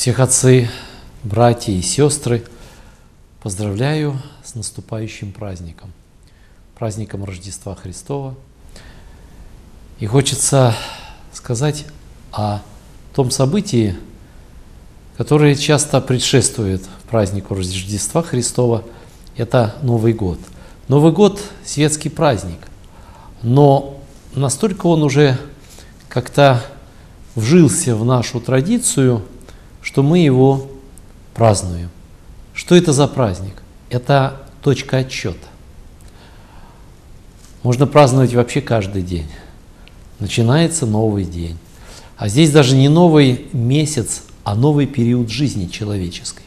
Всех отцы, братья и сестры, поздравляю с наступающим праздником, праздником Рождества Христова. И хочется сказать о том событии, которое часто предшествует празднику Рождества Христова. Это Новый год. Новый год – светский праздник, но настолько он уже как-то вжился в нашу традицию, что мы его празднуем. Что это за праздник? Это точка отсчета. Можно праздновать вообще каждый день. Начинается новый день. А здесь даже не новый месяц, а новый период жизни человеческой.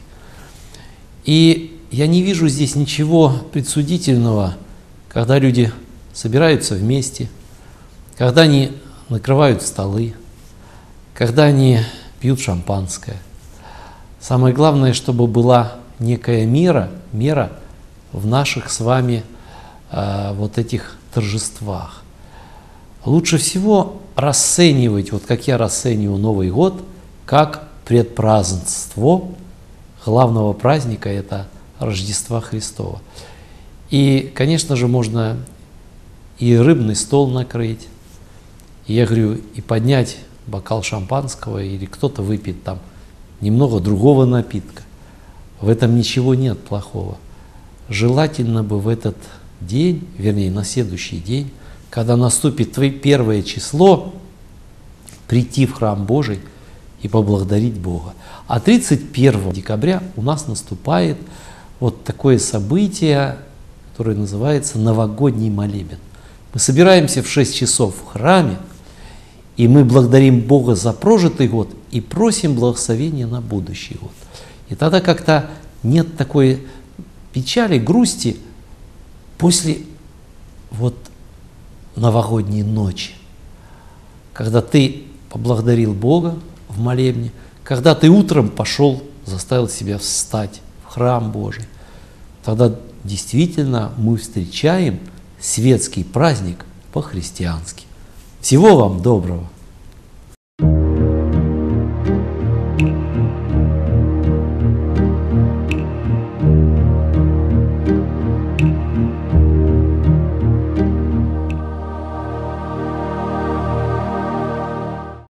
И я не вижу здесь ничего предсудительного, когда люди собираются вместе, когда они накрывают столы, когда они пьют шампанское. Самое главное, чтобы была некая мера в наших с вами вот этих торжествах. Лучше всего расценивать, вот как я расцениваю Новый год, как предпразднство главного праздника, это Рождества Христова. И, конечно же, можно и рыбный стол накрыть, и, я говорю, и поднять бокал шампанского, или кто-то выпьет там немного другого напитка. В этом ничего нет плохого. Желательно бы в этот день, вернее, на следующий день, когда наступит твое первое число, прийти в храм Божий и поблагодарить Бога. А 31 декабря у нас наступает вот такое событие, которое называется новогодний молебен. Мы собираемся в 6 часов в храме, и мы благодарим Бога за прожитый год и просим благословения на будущий год. И тогда как-то нет такой печали, грусти после вот новогодней ночи, когда ты поблагодарил Бога в молебне, когда ты утром пошел, заставил себя встать в храм Божий. Тогда действительно мы встречаем светский праздник по-христиански. Всего вам доброго!